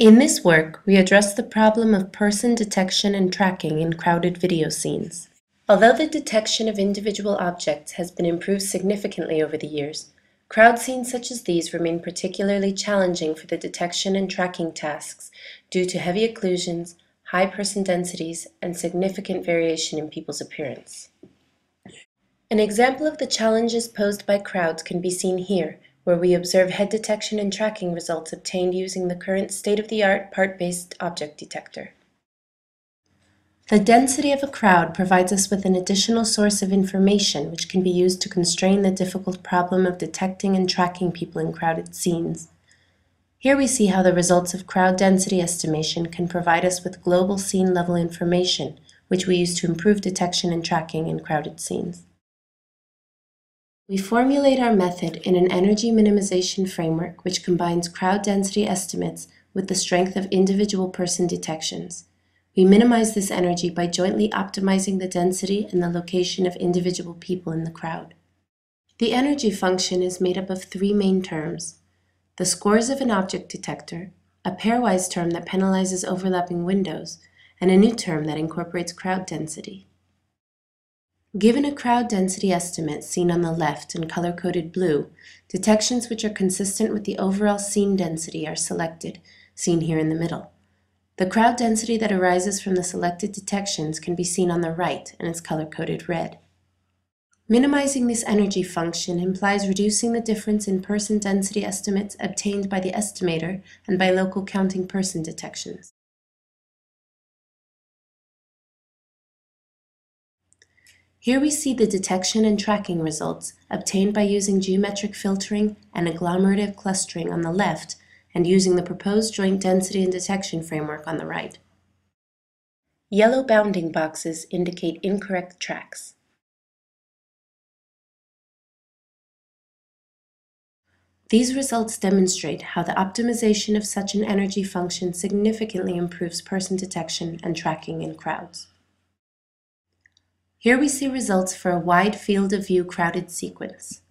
In this work, we address the problem of person detection and tracking in crowded video scenes. Although the detection of individual objects has been improved significantly over the years, crowd scenes such as these remain particularly challenging for the detection and tracking tasks due to heavy occlusions, high person densities, and significant variation in people's appearance. An example of the challenges posed by crowds can be seen here, where we observe head detection and tracking results obtained using the current state-of-the-art part-based object detector. The density of a crowd provides us with an additional source of information which can be used to constrain the difficult problem of detecting and tracking people in crowded scenes. Here we see how the results of crowd density estimation can provide us with global scene-level information, which we use to improve detection and tracking in crowded scenes. We formulate our method in an energy minimization framework which combines crowd density estimates with the strength of individual person detections. We minimize this energy by jointly optimizing the density and the location of individual people in the crowd. The energy function is made up of three main terms: the scores of an object detector, a pairwise term that penalizes overlapping windows, and a new term that incorporates crowd density. Given a crowd density estimate seen on the left in color-coded blue, detections which are consistent with the overall scene density are selected, seen here in the middle. The crowd density that arises from the selected detections can be seen on the right and is color-coded red. Minimizing this energy function implies reducing the difference in person density estimates obtained by the estimator and by local counting person detections. Here we see the detection and tracking results obtained by using geometric filtering and agglomerative clustering on the left and using the proposed joint density and detection framework on the right. Yellow bounding boxes indicate incorrect tracks. These results demonstrate how the optimization of such an energy function significantly improves person detection and tracking in crowds. Here we see results for a wide field of view crowded sequence.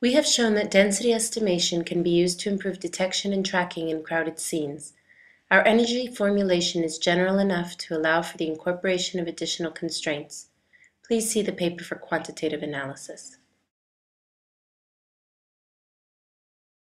We have shown that density estimation can be used to improve detection and tracking in crowded scenes. Our energy formulation is general enough to allow for the incorporation of additional constraints. Please see the paper for quantitative analysis.